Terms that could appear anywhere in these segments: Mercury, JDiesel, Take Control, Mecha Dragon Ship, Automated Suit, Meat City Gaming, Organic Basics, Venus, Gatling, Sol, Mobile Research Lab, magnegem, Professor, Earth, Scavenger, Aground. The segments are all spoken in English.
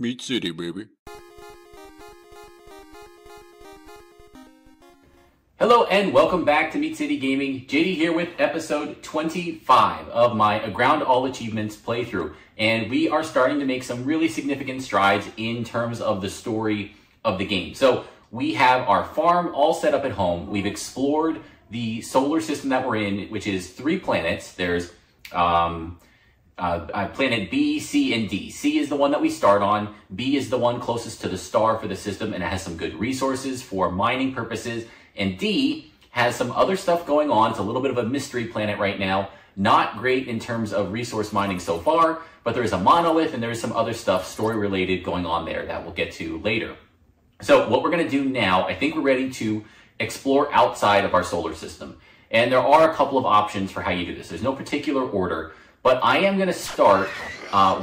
Meat City, baby. Hello and welcome back to Meat City Gaming. JD here with episode 25 of my Aground All Achievements playthrough. And we are starting to make some really significant strides in terms of the story of the game. So we have our farm all set up at home. We've explored the solar system that we're in, which is 3 planets. There's planet B, C, and D. C is the one that we start on. B is the one closest to the star for the system, and it has some good resources for mining purposes. And D has some other stuff going on. It's a little bit of a mystery planet right now. Not great in terms of resource mining so far, but there is a monolith and there is some other stuff story-related going on there that we'll get to later. So what we're going to do now, I think we're ready to explore outside of our solar system. And there are a couple of options for how you do this. There's no particular order. But I am going to start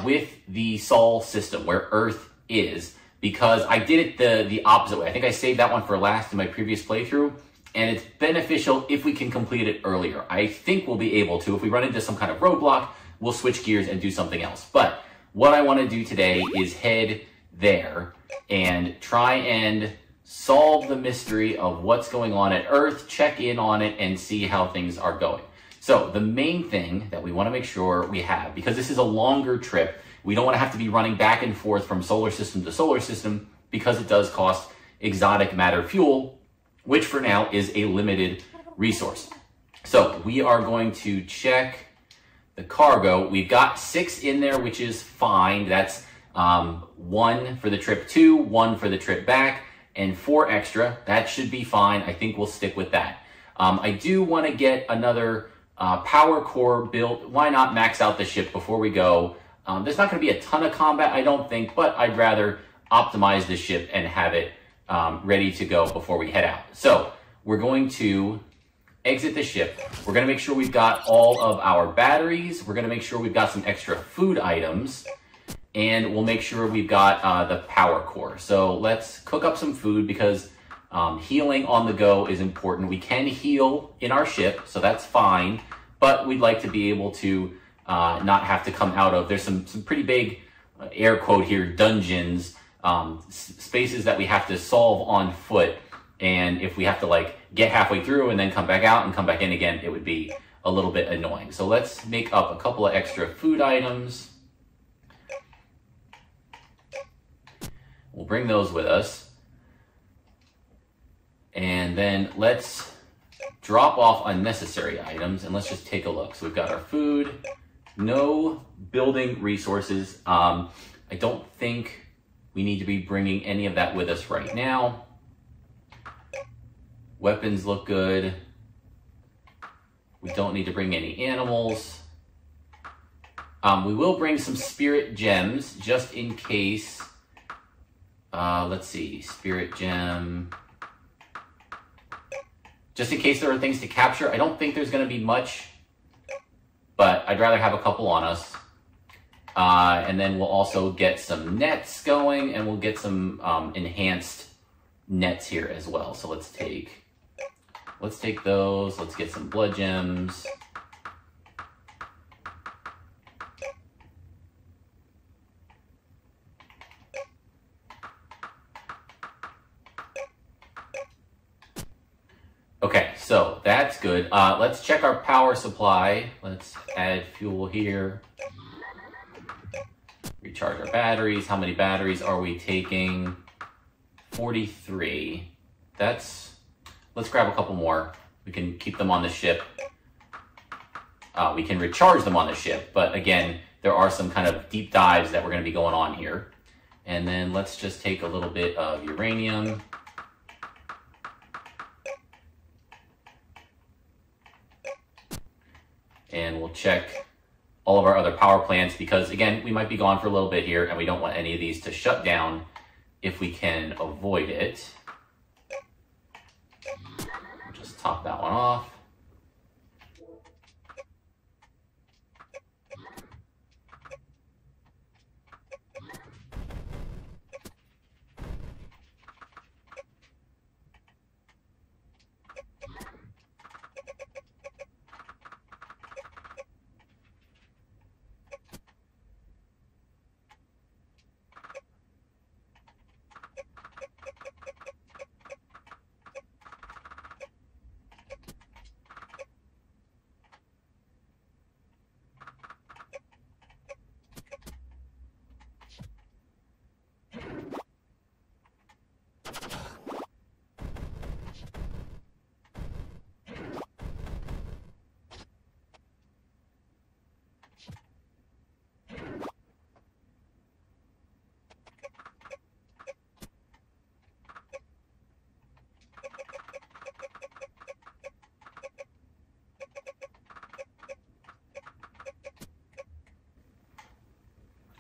with the Sol system, where Earth is, because I did it the opposite way. I think I saved that one for last in my previous playthrough, and it's beneficial if we can complete it earlier. I think we'll be able to. If we run into some kind of roadblock, we'll switch gears and do something else. But what I want to do today is head there and try and solve the mystery of what's going on at Earth, check in on it, and see how things are going. So the main thing that we want to make sure we have, because this is a longer trip, we don't want to have to be running back and forth from solar system to solar system, because it does cost exotic matter fuel, which for now is a limited resource. So we are going to check the cargo. We've got 6 in there, which is fine. That's 1 for the trip to, 1 for the trip back, and 4 extra. That should be fine. I think we'll stick with that. I do want to get another power core built. Why not max out the ship before we go? There's not going to be a ton of combat, I don't think, but I'd rather optimize the ship and have it ready to go before we head out. So we're going to exit the ship. We're going to make sure we've got all of our batteries. We're going to make sure we've got some extra food items, and we'll make sure we've got the power core. So let's cook up some food, because healing on the go is important. We can heal in our ship, so that's fine, but we'd like to be able to not have to come out of, there's some pretty big, air quote here, dungeons, spaces that we have to solve on foot. And if we have to like get halfway through and then come back out and come back in again, it would be a little bit annoying. So let's make up a couple of extra food items. We'll bring those with us. And then let's drop off unnecessary items, and let's just take a look. So we've got our food, no building resources. I don't think we need to be bringing any of that with us right now. Weapons look good. We don't need to bring any animals. We will bring some spirit gems just in case. Let's see, spirit gem. Just in case there are things to capture. I don't think there's going to be much, but I'd rather have a couple on us. And then we'll also get some nets going, and we'll get some enhanced nets here as well. So let's take those. Let's get some blood gems. So that's good. Let's check our power supply. Let's add fuel here. Recharge our batteries. How many batteries are we taking? 43. Let's grab a couple more. We can keep them on the ship. We can recharge them on the ship, but again, there are some kind of deep dives that we're going to be going on here. And then let's just take a little bit of uranium. And we'll check all of our other power plants, because again, we might be gone for a little bit here and we don't want any of these to shut down if we can avoid it. We'll just top that one off.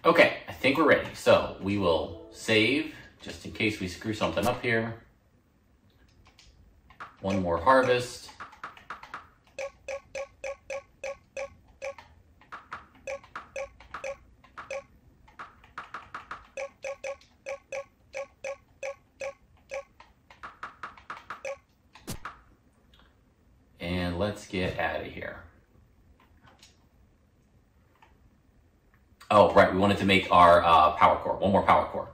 Okay, I think we're ready. So we will save just in case we screw something up here. One more harvest. And let's get out of here. Oh, right, we wanted to make our power core. One more power core.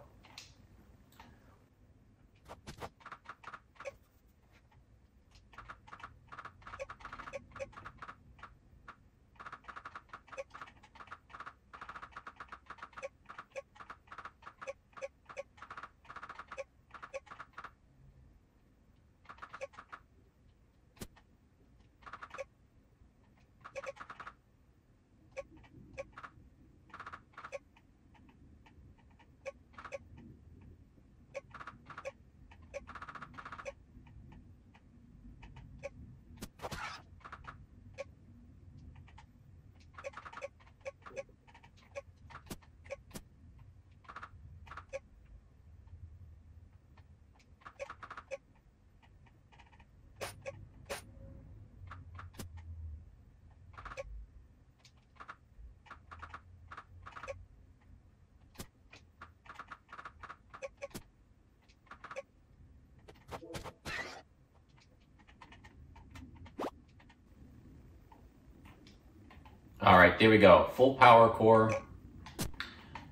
All right, there we go, full power core.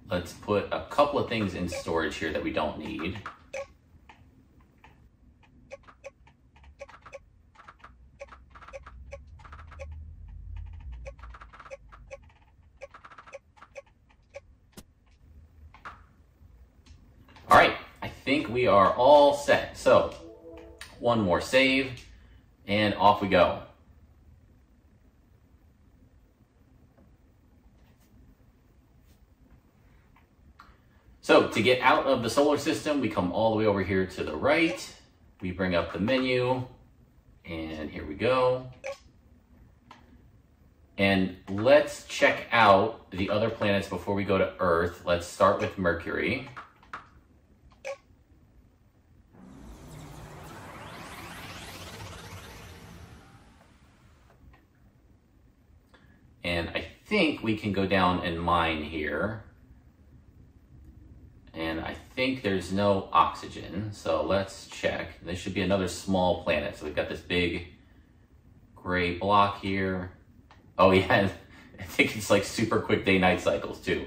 Let's put a couple of things in storage here that we don't need. All right, I think we are all set. So one more save and off we go. So to get out of the solar system, we come all the way over here to the right. We bring up the menu and here we go. And let's check out the other planets before we go to Earth. Let's start with Mercury. And I think we can go down and mine here. And I think there's no oxygen, so let's check. This should be another small planet. So we've got this big gray block here. Oh yeah, I think it's like super quick day-night cycles too,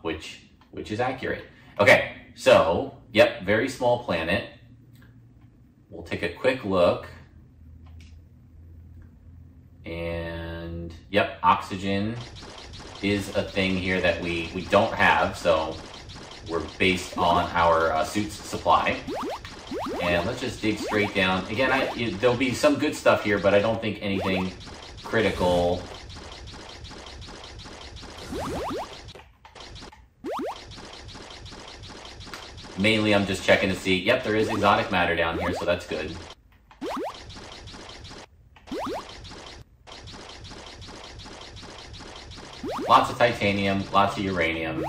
which is accurate. Okay, so, yep, very small planet. We'll take a quick look. And yep, oxygen is a thing here that we don't have, so we're based on our suit's supply. And let's just dig straight down. Again, there'll be some good stuff here, but I don't think anything critical. Mainly I'm just checking to see, yep, there is exotic matter down here, so that's good. Lots of titanium, lots of uranium.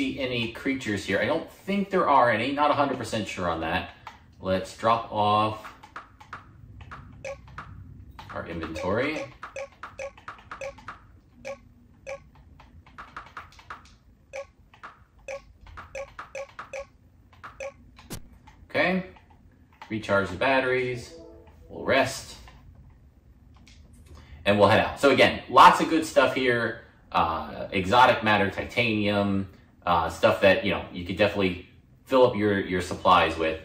Any creatures here? I don't think there are any, not 100% sure on that. Let's drop off our inventory. Okay, recharge the batteries, we'll rest, and we'll head out. So again, lots of good stuff here, exotic matter, titanium, stuff that, you know, you could definitely fill up your supplies with,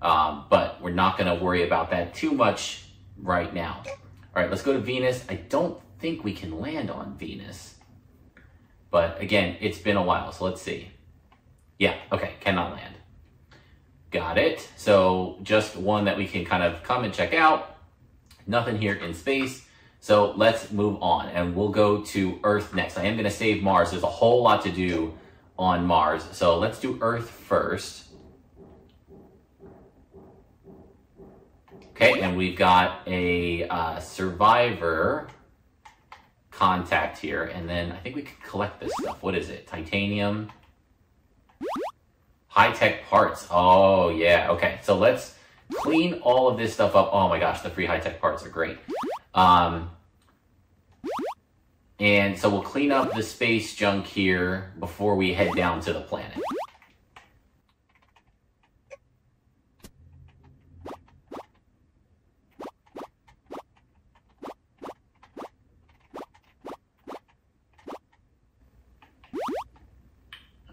but we're not going to worry about that too much right now. All right, let's go to Venus. I don't think we can land on Venus, but again, it's been a while, so let's see. Yeah, okay, cannot land. Got it. So just one that we can kind of come and check out. Nothing here in space. So let's move on, and we'll go to Earth next. I am going to save Mars. There's a whole lot to do on Mars. So let's do Earth first. Okay, and we've got a survivor contact here. And then I think we could collect this stuff. What is it? Titanium. High-tech parts. Oh, yeah. Okay, so let's clean all of this stuff up. Oh, my gosh, the free high-tech parts are great. And so we'll clean up the space junk here before we head down to the planet.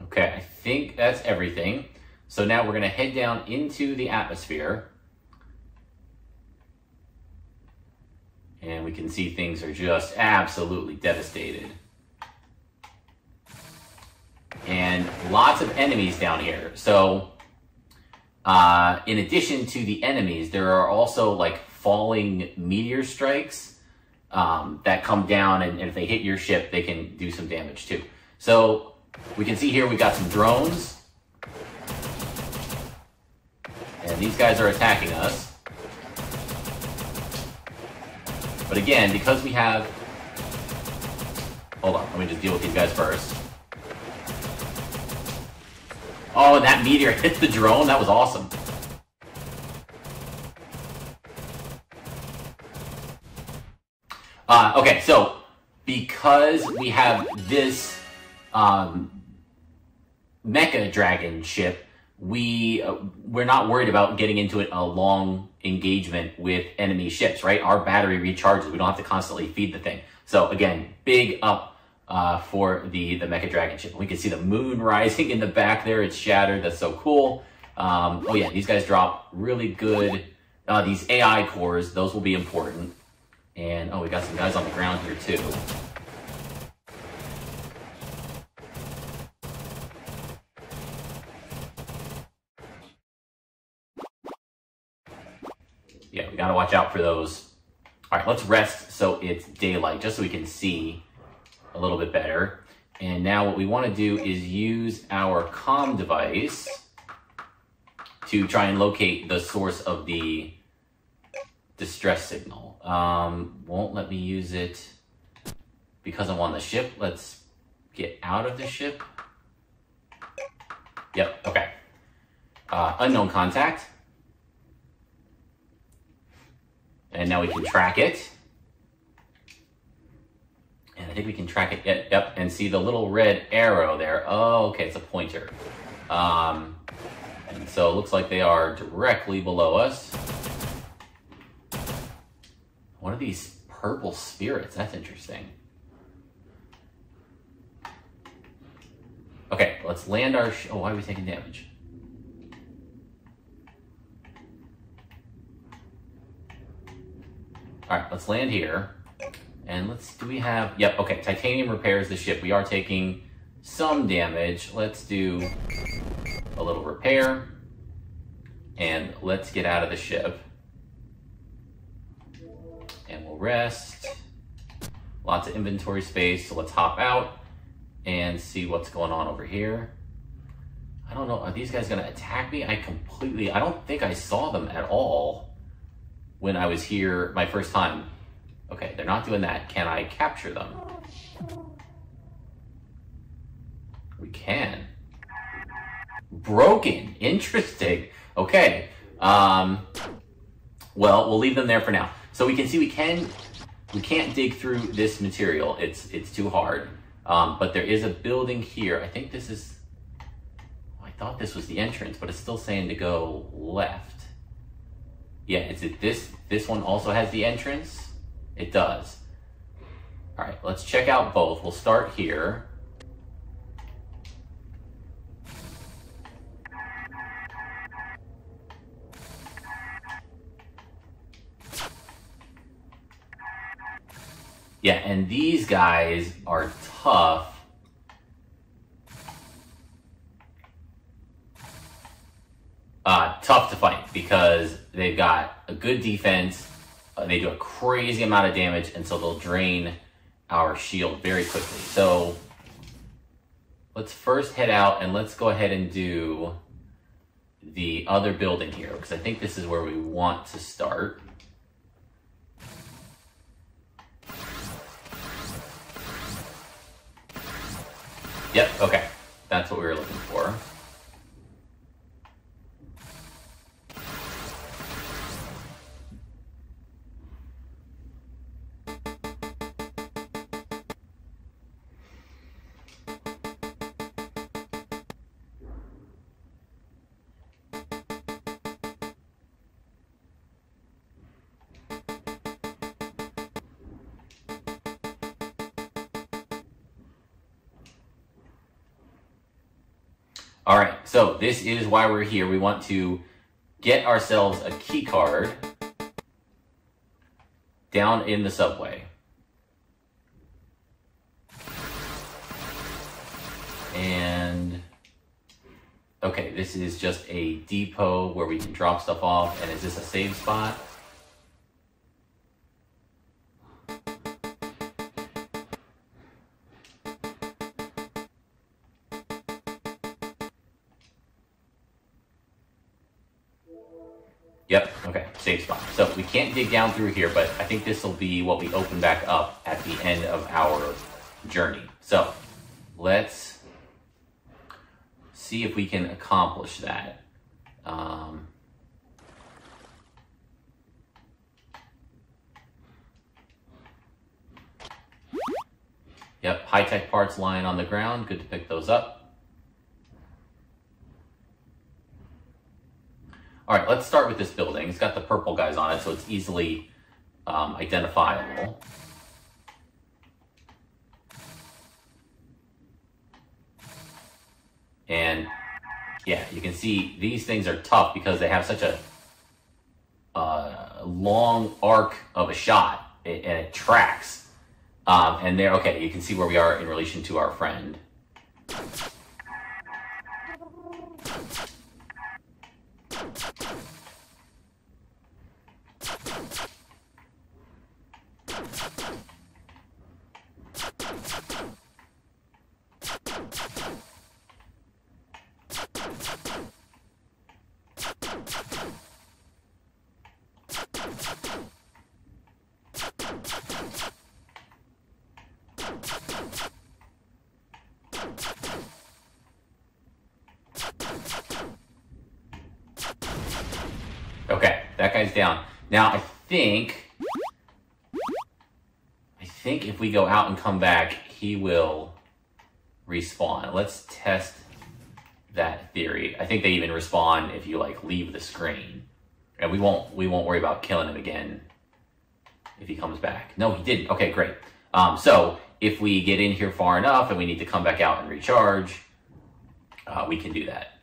Okay, I think that's everything. So now we're going to head down into the atmosphere. And we can see things are just absolutely devastated. And lots of enemies down here. So in addition to the enemies, there are also like falling meteor strikes that come down, and if they hit your ship, they can do some damage too. So we can see here we've got some drones. And these guys are attacking us. But again, because we have... Hold on, let me just deal with these guys first. Oh, and that meteor hit the drone? That was awesome. Okay, so because we have this Mecha Dragon Ship, we're not worried about getting into it a long engagement with enemy ships, right? Our battery recharges. We don't have to constantly feed the thing. So again, big up for the Mecha Dragon Ship. We can see the moon rising in the back there. It's shattered. That's so cool. Oh yeah, these guys drop really good. These AI cores, those will be important. And oh, we got some guys on the ground here too. Yeah, we gotta watch out for those. All right, let's rest so it's daylight, just so we can see a little bit better. And now what we wanna do is use our comm device to try and locate the source of the distress signal. Won't let me use it because I'm on the ship. Let's get out of the ship. Yep, okay. Unknown contact. And now we can track it. And I think we can track it, yep, and see the little red arrow there. Oh, okay, it's a pointer. And so it looks like they are directly below us. What are these purple spirits? That's interesting. Okay, let's land our, oh, why are we taking damage? All right, let's land here, and let's, do we have, yep, okay, titanium repairs the ship. We are taking some damage. Let's do a little repair, and let's get out of the ship, and we'll rest. Lots of inventory space, so let's hop out and see what's going on over here. I don't know, are these guys gonna attack me? I don't think I saw them at all when I was here my first time. Okay, they're not doing that. Can I capture them? We can. Broken, interesting. Okay, well, we'll leave them there for now. So we can see we can't dig through this material. It's too hard, but there is a building here. I think this is, I thought this was the entrance, but it's still saying to go left. Yeah, is it this one also has the entrance? It does. All right, let's check out both. We'll start here. Yeah, and these guys are tough. Tough to fight because they've got a good defense They do a crazy amount of damage, and so they'll drain our shield very quickly. So let's first head out, and let's go ahead and do the other building here, because I think this is where we want to start. Yep, okay. That's what we were looking for. All right, so this is why we're here. We want to get ourselves a key card down in the subway. And, okay, this is just a depot where we can drop stuff off. And is this a save spot? Yep, okay, safe spot. So we can't dig down through here, but I think this will be what we open back up at the end of our journey. So let's see if we can accomplish that. Yep, high-tech parts lying on the ground. Good to pick those up. All right, let's start with this building. It's got the purple guys on it, so it's easily identifiable. And yeah, you can see these things are tough because they have such a long arc of a shot, and it tracks. And there, okay, you can see where we are in relation to our friend. Okay, that guy's down. Now, I think if we go out and come back, he will respawn. Let's test that theory. I think they even respawn if you, like, leave the screen. And we won't worry about killing him again if he comes back. No, he didn't. Okay, great. So if we get in here far enough and we need to come back out and recharge, we can do that.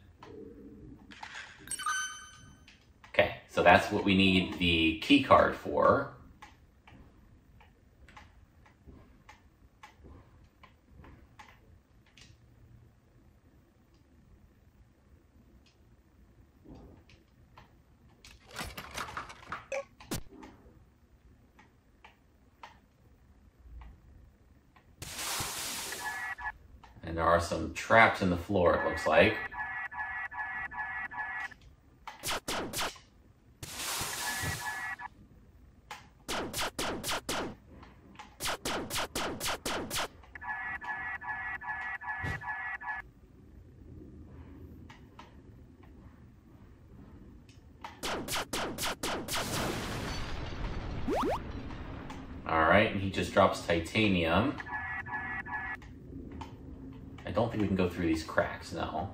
So that's what we need the key card for. And there are some traps in the floor, it looks like. Drops titanium. I don't think we can go through these cracks, no.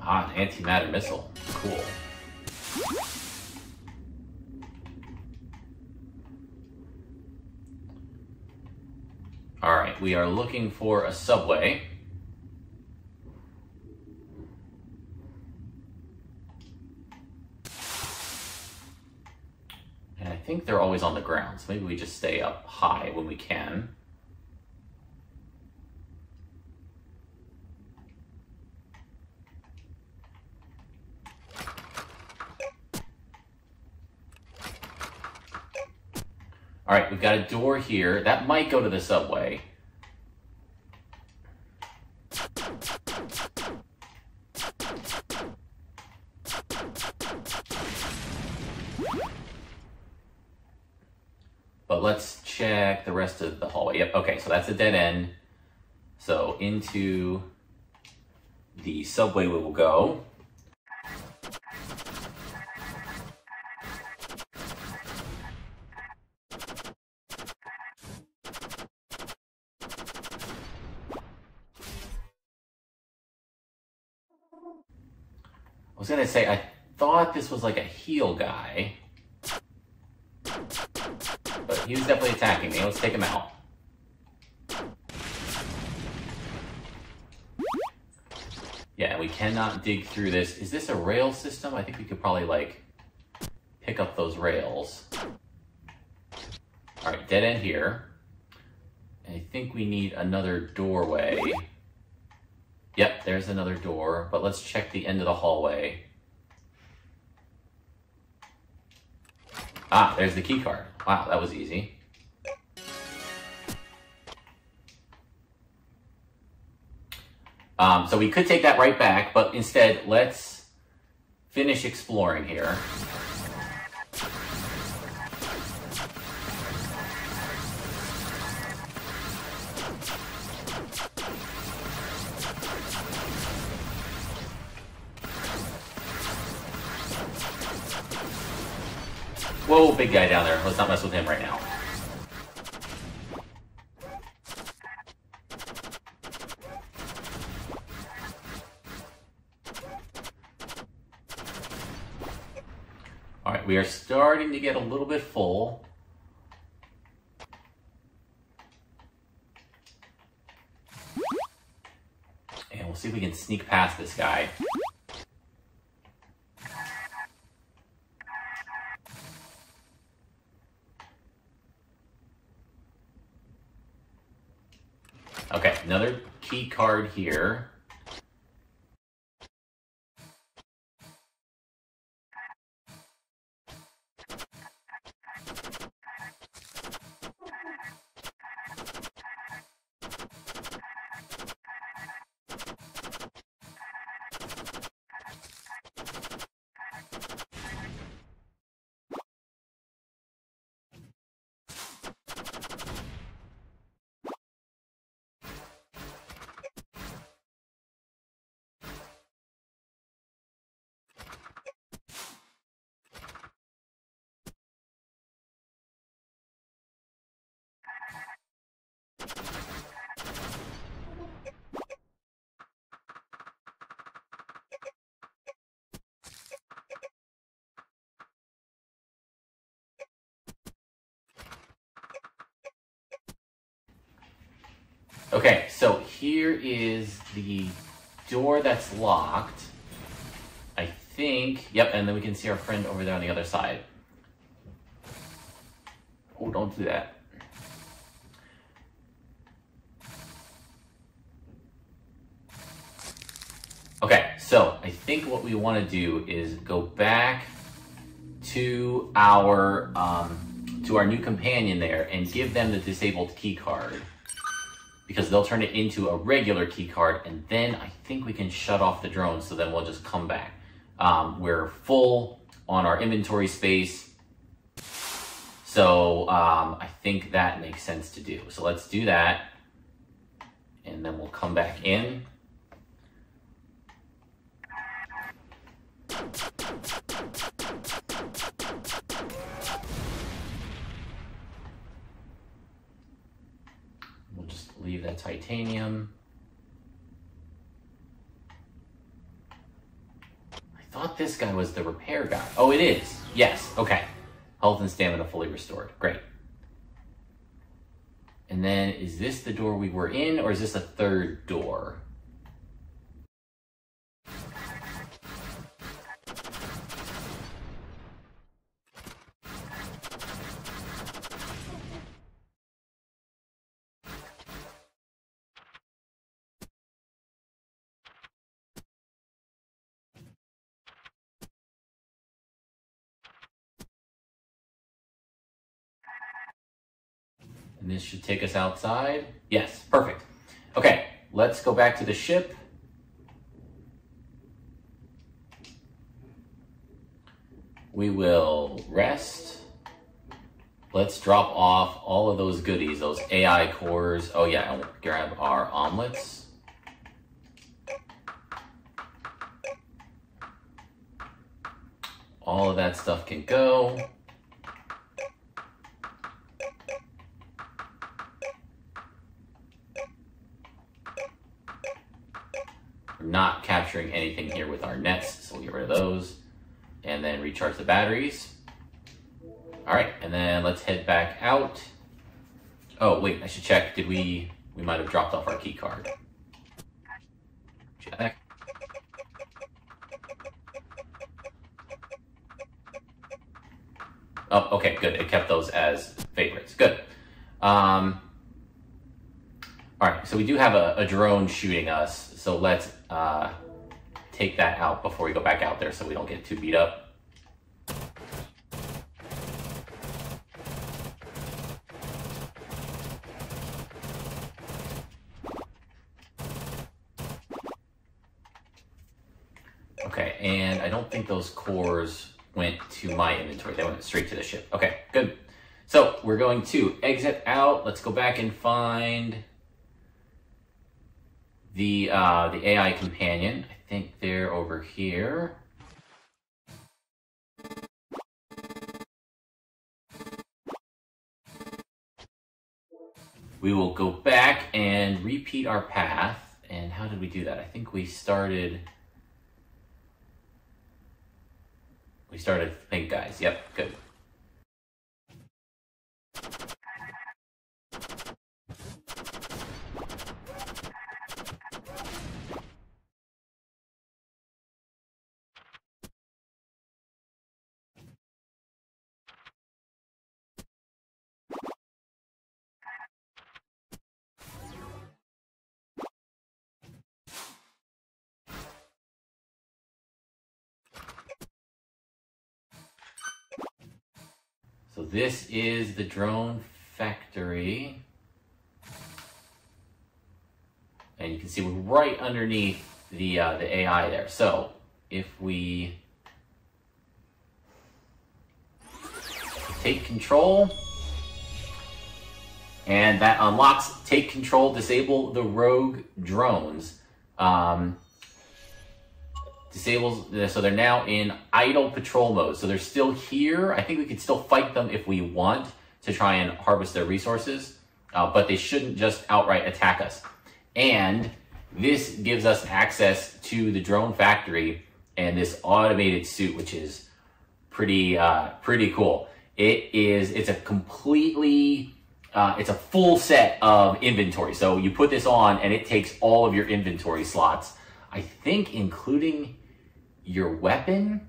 Ah, an antimatter missile. Cool. All right, we are looking for a subway. I think they're always on the ground, so maybe we just stay up high when we can. All right, we've got a door here. That might go to the subway. But let's check the rest of the hallway. Yep, okay, so that's a dead end. So into the subway we will go. I was gonna say, I thought this was like a heel guy, but he was definitely attacking me. Let's take him out. Yeah, we cannot dig through this. Is this a rail system? I think we could probably like pick up those rails. All right, dead end here. I think we need another doorway. Yep, there's another door, but let's check the end of the hallway. Ah, there's the key card. Wow, that was easy. So we could take that right back, but instead, let's finish exploring here. Whoa, big guy down there. Let's not mess with him right now. All right, we are starting to get a little bit full. And we'll see if we can sneak past this guy. Okay, another key card here. Okay, so here is the door that's locked, I think. Yep, and then we can see our friend over there on the other side. Oh, don't do that. Okay, so I think what we want to do is go back to our new companion there and give them the disabled key card, because they'll turn it into a regular key card, and then I think we can shut off the drone, so then we'll just come back. We're full on our inventory space, so I think that makes sense to do. So let's do that, and then we'll come back in. Leave that titanium. I thought this guy was the repair guy. Oh, it is. Yes. Okay. Health and stamina fully restored. Great. And then is this the door we were in, or is this a third door? And this should take us outside. Yes, perfect. Okay, let's go back to the ship. We will rest. Let's drop off all of those goodies, those AI cores. Oh yeah, and we'll grab our omelets. All of that stuff can go. We're not capturing anything here with our nets, so we'll get rid of those. And then recharge the batteries. All right, and then let's head back out. Oh, wait, I should check. Did we might have dropped off our key card. Check. Oh, okay, good. It kept those as favorites. Good. All right, so we do have a drone shooting us, so let's take that out before we go back out there so we don't get too beat up. Okay, and I don't think those cores went to my inventory. They went straight to the ship. Okay, good. So we're going to exit out. Let's go back and find the AI companion. I think they're over here. We will go back and repeat our path. And how did we do that? I think we started... We started with the pink guys. Yep, good. So this is the drone factory. And you can see we're right underneath the AI there. So if we take control, and that unlocks take control, disable the rogue drones. Disables, so they're now in idle patrol mode. So they're still here. I think we could still fight them if we want to try and harvest their resources, but they shouldn't just outright attack us. And this gives us access to the drone factory and this automated suit, which is pretty, pretty cool. It's a completely, it's a full set of inventory. So you put this on and it takes all of your inventory slots, I think, including your weapon.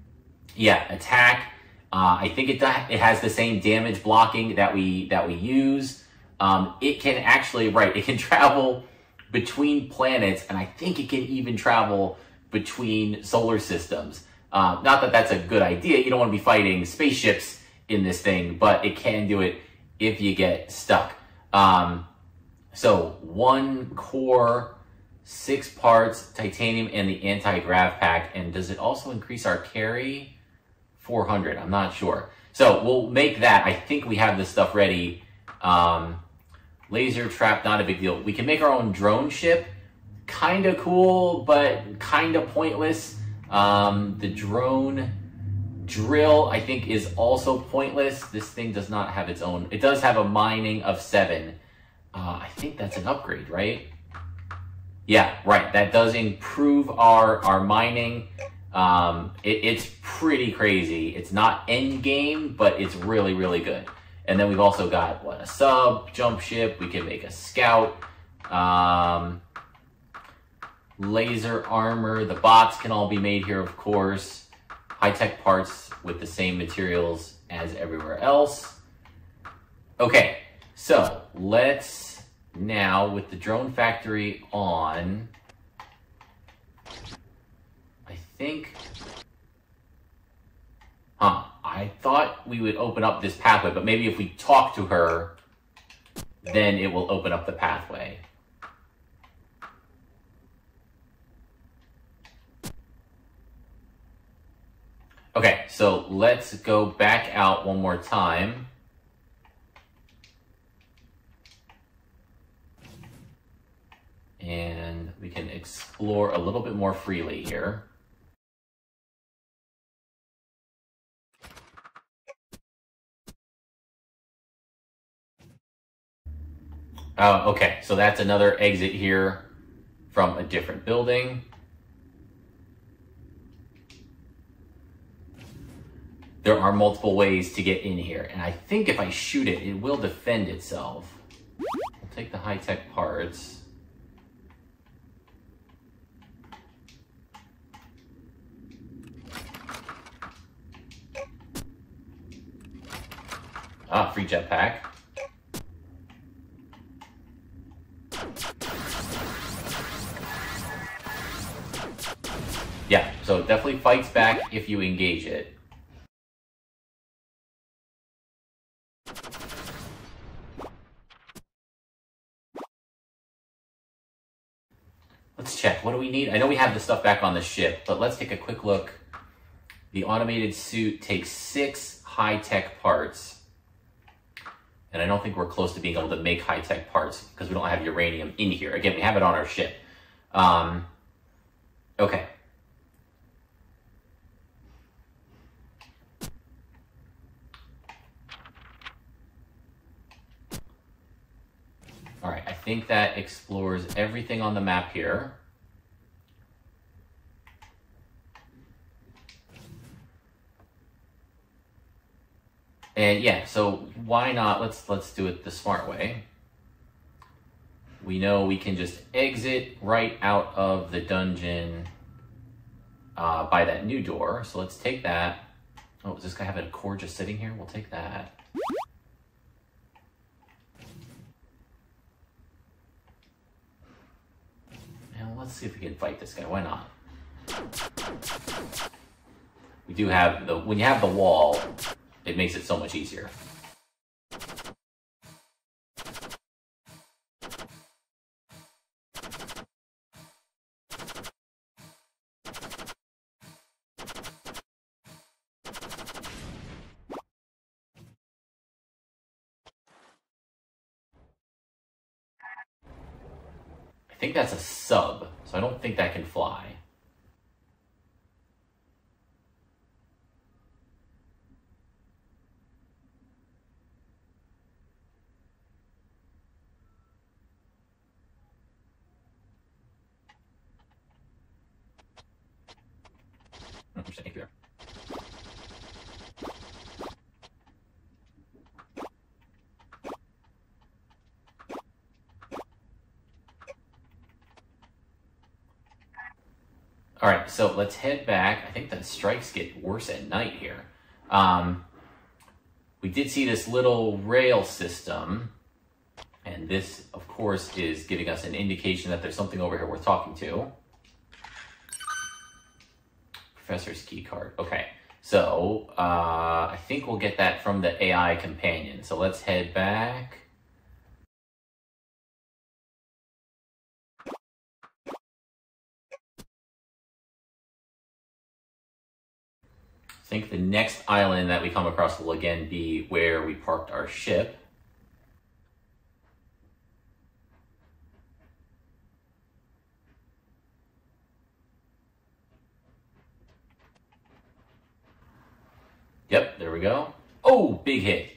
Yeah, attack. I think it has the same damage blocking that we use. It can actually, right, it can travel between planets, and I think it can even travel between solar systems. Not that that's a good idea. You don't want to be fighting spaceships in this thing, but it can do it if you get stuck. So one core, 6 parts, titanium, and the anti-grav pack. And does it also increase our carry? 400, I'm not sure. So we'll make that. I think we have this stuff ready. Laser trap, not a big deal. We can make our own drone ship. Kind of cool, but kind of pointless. The drone drill, I think, is also pointless. This thing does not have its own. It does have a mining of 7. I think that's an upgrade, right? Yeah, right. That does improve our mining. It's pretty crazy. It's not end game, but it's really, really good. And then we've also got, what, a sub, jump ship. We can make a scout. Laser armor. The bots can all be made here, of course. High-tech parts with the same materials as everywhere else. Okay, so let's... Now, with the drone factory on, I think, I thought we would open up this pathway, but maybe if we talk to her, then it will open up the pathway. Okay, so let's go back out one more time. And we can explore a little bit more freely here. Okay, so that's another exit here from a different building. There are multiple ways to get in here, and I think if I shoot it, it will defend itself. I'll take the high-tech parts. Ah, free jetpack. Yeah, so it definitely fights back if you engage it. Let's check. What do we need? I know we have the stuff back on the ship, but let's take a quick look. The automated suit takes 6 high-tech parts. And I don't think we're close to being able to make high-tech parts because we don't have uranium in here. Again, we have it on our ship. Okay. All right, I think that explores everything on the map here. And yeah, so why not, let's do it the smart way. We know we can just exit right out of the dungeon by that new door. So let's take that. Oh, does this guy have a core just sitting here? We'll take that. Now let's see if we can fight this guy, why not? We do have the, when you have the wall, it makes it so much easier. I think that's a sub, so I don't think that can fly. All right, so let's head back. I think the strikes get worse at night here. We did see this little rail system, and this, of course, is giving us an indication that there's something over here worth talking to. Professor's key card. Okay, so I think we'll get that from the AI companion. So let's head back. I think the next island that we come across will again be where we parked our ship. Yep, there we go. Oh, big hit.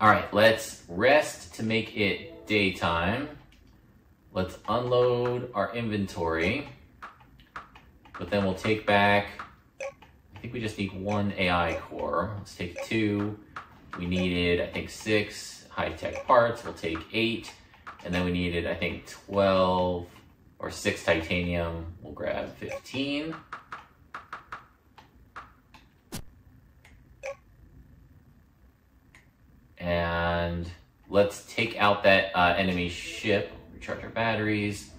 All right, let's rest to make it daytime. Let's unload our inventory, but then we'll take back, I think we just need 1 AI core. Let's take 2. We needed, I think, 6 high-tech parts. We'll take 8. And then we needed, I think, 12 or 6 titanium. We'll grab 15. And let's take out that enemy ship. Recharge our batteries.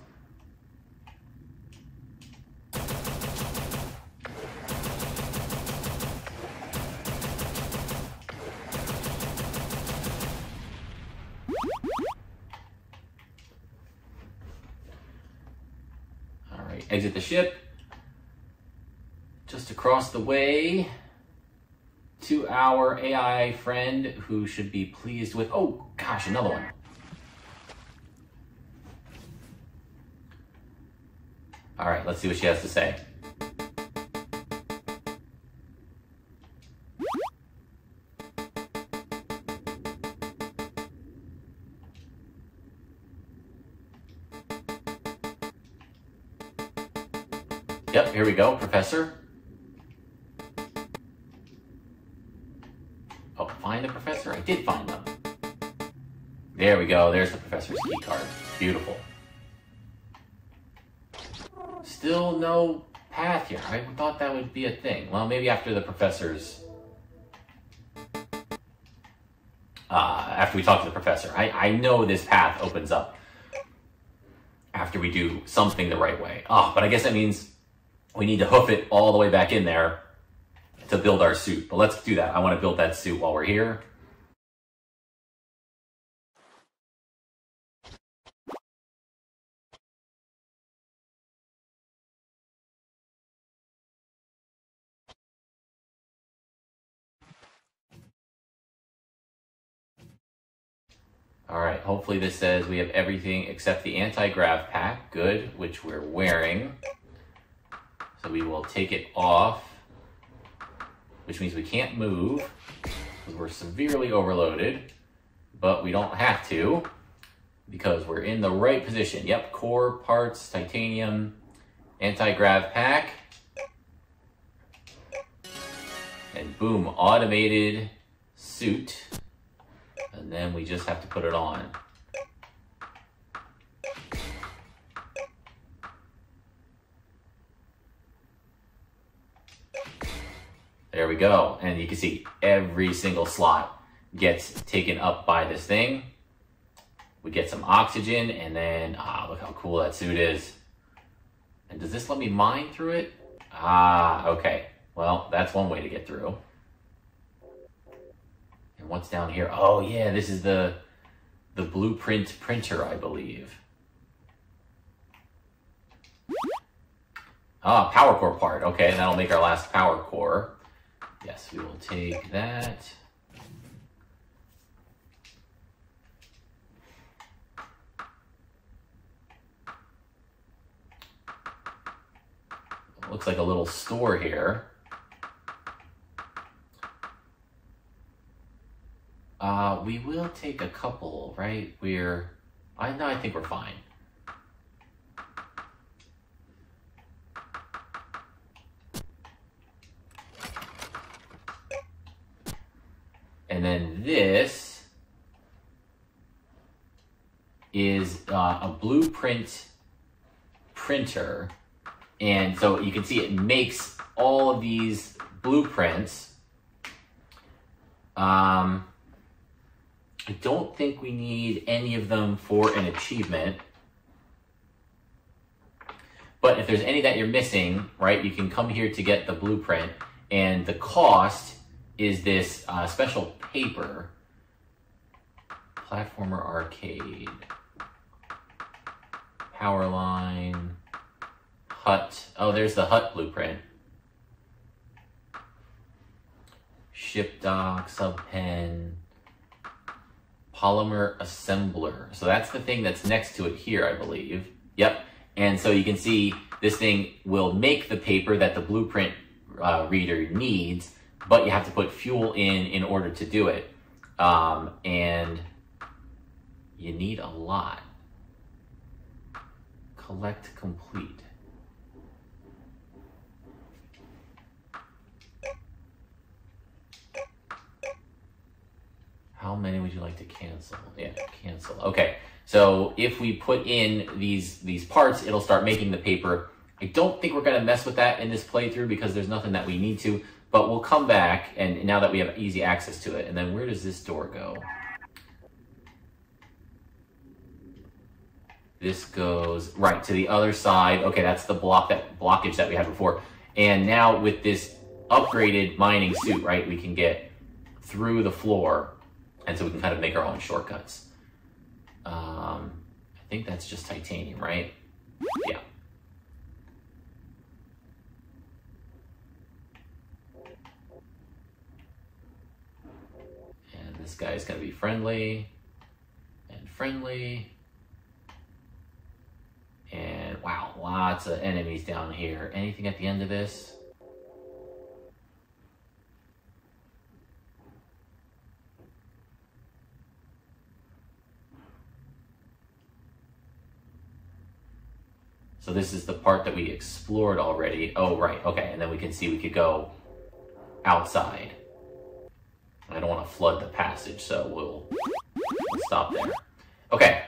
exit the ship. Just across the way to our AI friend who should be pleased with, oh gosh, another one. All right, let's see what she has to say. Yep, here we go, Professor. Oh, find the Professor? I did find them. There we go, there's the Professor's key card. Beautiful. Still no path here. I thought that would be a thing. Well, maybe after the Professor's... after we talk to the Professor. I know this path opens up after we do something the right way. Oh, but I guess that means... we need to hoof it all the way back in there to build our suit. But let's do that. I want to build that suit while we're here. All right, hopefully this says we have everything except the anti-grav pack, good, which we're wearing. So we will take it off, which means we can't move because we're severely overloaded, but we don't have to because we're in the right position. Yep, core parts, titanium, anti-grav pack, and boom, automated suit. And then we just have to put it on. There we go, and you can see every single slot gets taken up by this thing. We get some oxygen, and then, look how cool that suit is. And does this let me mine through it? Ah, okay. Well, that's one way to get through. And what's down here? Oh yeah, this is the blueprint printer, I believe. Ah, power core part. Okay, and that'll make our last power core. Yes, we will take that. It looks like a little store here. We will take a couple, right? I think we're fine. And then this is a blueprint printer. And so you can see it makes all of these blueprints. I don't think we need any of them for an achievement. But if there's any that you're missing, right, you can come here to get the blueprint. And the cost is this special paper, platformer arcade, power line, hut. Oh, there's the hut blueprint. Ship dock, sub pen, polymer assembler. So that's the thing that's next to it here, I believe. Yep. And so you can see this thing will make the paper that the blueprint reader needs, but you have to put fuel in order to do it. And you need a lot. Collect complete. How many would you like to cancel? Yeah, cancel. Okay, so if we put in these parts, it'll start making the paper. I don't think we're gonna mess with that in this playthrough because there's nothing that we need to. But we'll come back, and now that we have easy access to it, and then where does this door go? This goes right to the other side. Okay, that's the blockage that we had before. And now with this upgraded mining suit, right, we can get through the floor, and so we can kind of make our own shortcuts. I think that's just titanium, right? Yeah. This guy is going to be friendly and friendly. And wow, lots of enemies down here. Anything at the end of this? So this is the part that we explored already. Oh, right, okay, and then we can see we could go outside. I don't want to flood the passage, so we'll stop there. Okay,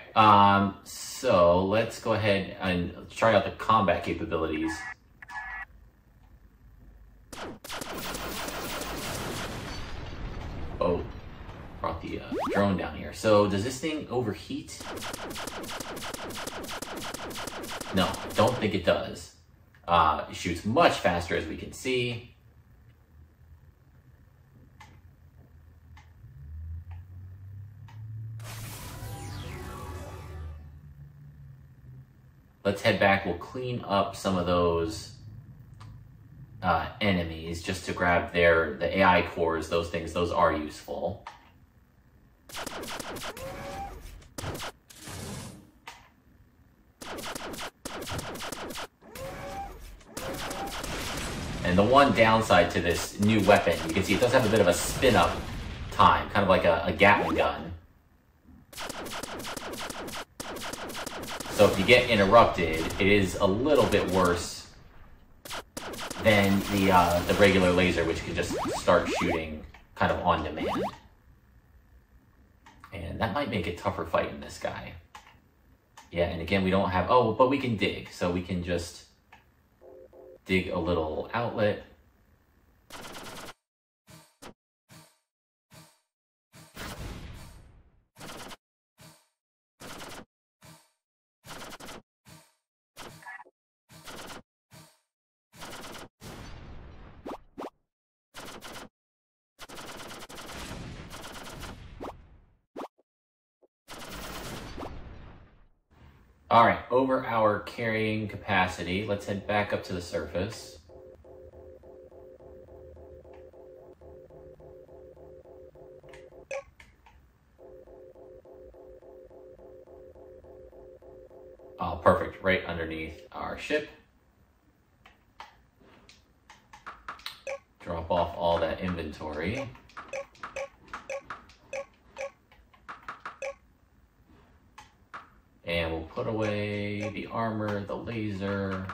so let's go ahead and try out the combat capabilities. Oh, brought the drone down here. So does this thing overheat? No, don't think it does. It shoots much faster, as we can see. Let's head back. We'll clean up some of those enemies just to grab the AI cores. Those things, those are useful. And the one downside to this new weapon, you can see it does have a bit of a spin-up time, kind of like a Gatling gun. So if you get interrupted, it is a little bit worse than the regular laser, which can just start shooting kind of on demand. And that might make a tougher fight in this guy. Yeah, and again, we don't have... Oh, but we can dig. So we can just dig a little outlet. All right, over our carrying capacity, let's head back up to the surface. Oh, perfect, right underneath our ship. Drop off all that inventory. And we'll put away the armor, the laser.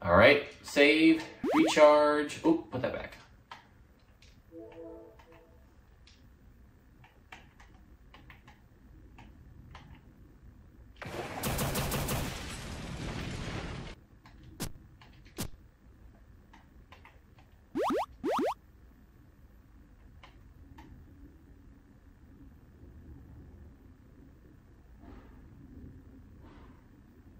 All right, save, recharge. Oh, put that back.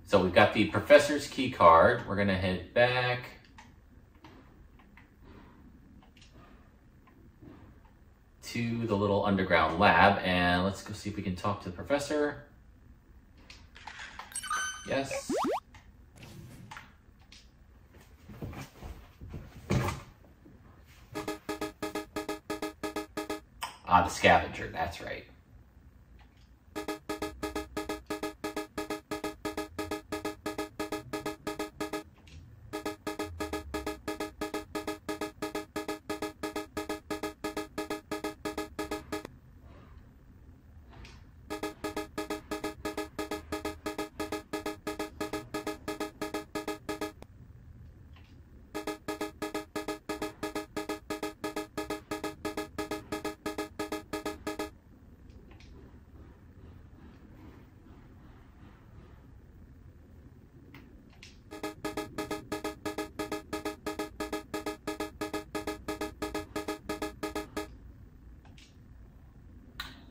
So we've got the professor's key card. We're going to head back. To the little underground lab, and let's go see if we can talk to the professor. Yes. Ah, the scavenger, that's right.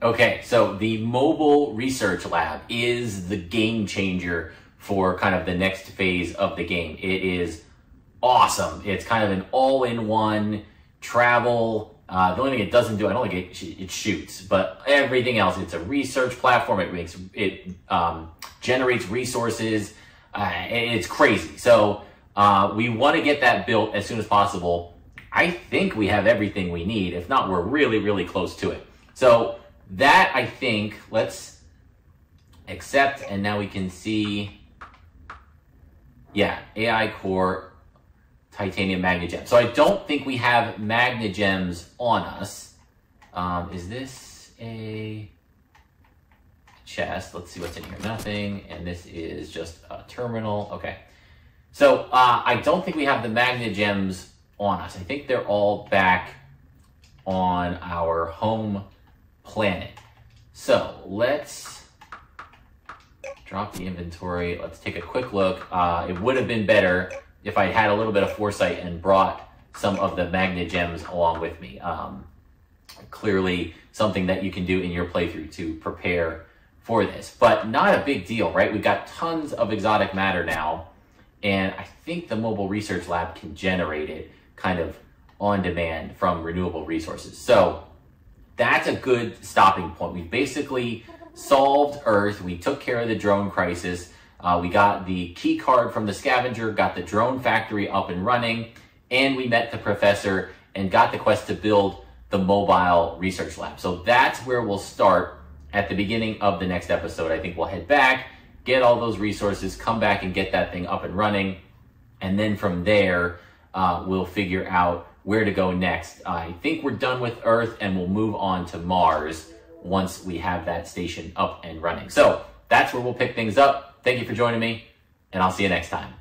Okay, so the Mobile Research Lab is the game changer for kind of the next phase of the game. It is awesome. It's kind of an all-in-one travel. The only thing it doesn't do, I don't think it shoots, but everything else, it's a research platform. It makes generates resources. It's crazy. So We want to get that built as soon as possible. I think we have everything we need. If not, we're really, really close to it. So that, I think, let's accept, and now we can see, yeah, AI core, titanium magnegem. So I don't think we have magnegems on us. Is this a chest? Let's see what's in here. Nothing. And this is just a terminal. Okay. So I don't think we have the magnegems on us. I think they're all back on our home planet. So let's drop the inventory. Let's take a quick look. It would have been better if I had a little bit of foresight and brought some of the magnegems along with me. Clearly something that you can do in your playthrough to prepare for this, but not a big deal, right? We've got tons of exotic matter now, and I think the Mobile Research Lab can generate it kind of on demand from renewable resources. So that's a good stopping point. We basically solved Earth. We took care of the drone crisis. We got the key card from the scavenger, got the drone factory up and running, and we met the professor and got the quest to build the Mobile Research Lab. So that's where we'll start at the beginning of the next episode. I think we'll head back, get all those resources, come back and get that thing up and running. And then from there, we'll figure out where to go next. I think we're done with Earth and we'll move on to Mars once we have that station up and running. So that's where we'll pick things up. Thank you for joining me, and I'll see you next time.